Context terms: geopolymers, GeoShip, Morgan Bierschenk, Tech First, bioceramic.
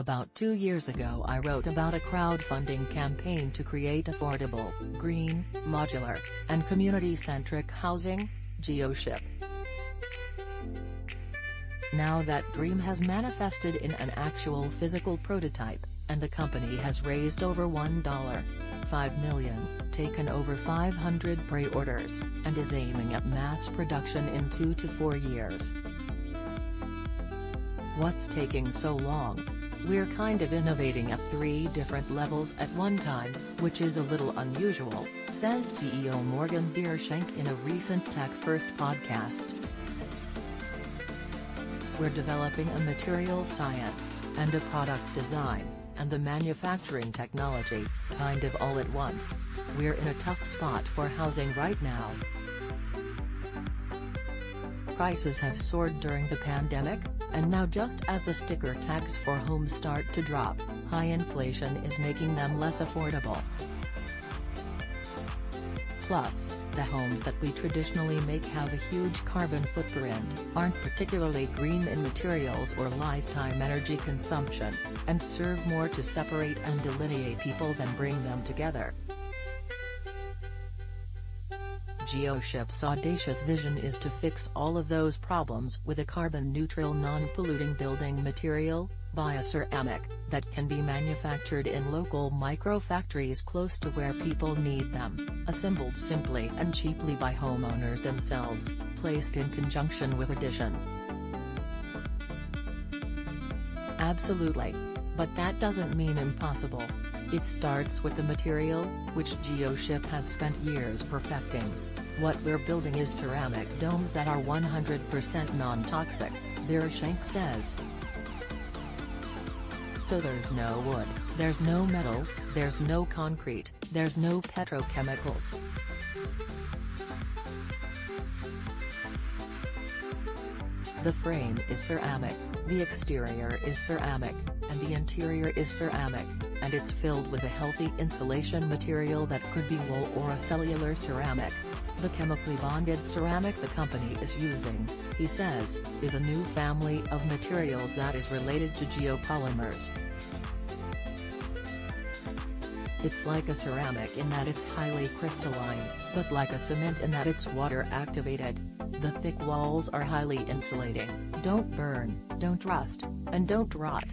About 2 years ago I wrote about a crowdfunding campaign to create affordable, green, modular, and community-centric housing, GeoShip. Now that dream has manifested in an actual physical prototype, and the company has raised over $1.5 million, taken over 500 pre-orders, and is aiming at mass production in 2 to 4 years. What's taking so long? We're kind of innovating at 3 different levels at one time, which is a little unusual, says CEO Morgan Bierschenk in a recent Tech First podcast. We're developing a material science, and a product design, and the manufacturing technology, kind of all at once. We're in a tough spot for housing right now. Prices have soared during the pandemic, and now just as the sticker tags for homes start to drop, high inflation is making them less affordable. Plus, the homes that we traditionally make have a huge carbon footprint, aren't particularly green in materials or lifetime energy consumption, and serve more to separate and delineate people than bring them together. GeoShip's audacious vision is to fix all of those problems with a carbon-neutral non-polluting building material, bioceramic, that can be manufactured in local micro-factories close to where people need them, assembled simply and cheaply by homeowners themselves, placed in conjunction with addition. Absolutely. But that doesn't mean impossible. It starts with the material, which GeoShip has spent years perfecting. What we're building is ceramic domes that are 100% non-toxic, Bierschenk says. So there's no wood, there's no metal, there's no concrete, there's no petrochemicals. The frame is ceramic, the exterior is ceramic, and the interior is ceramic, and it's filled with a healthy insulation material that could be wool or a cellular ceramic. The chemically bonded ceramic the company is using, he says, is a new family of materials that is related to geopolymers. It's like a ceramic in that it's highly crystalline, but like a cement in that it's water-activated. The thick walls are highly insulating, don't burn, don't rust, and don't rot.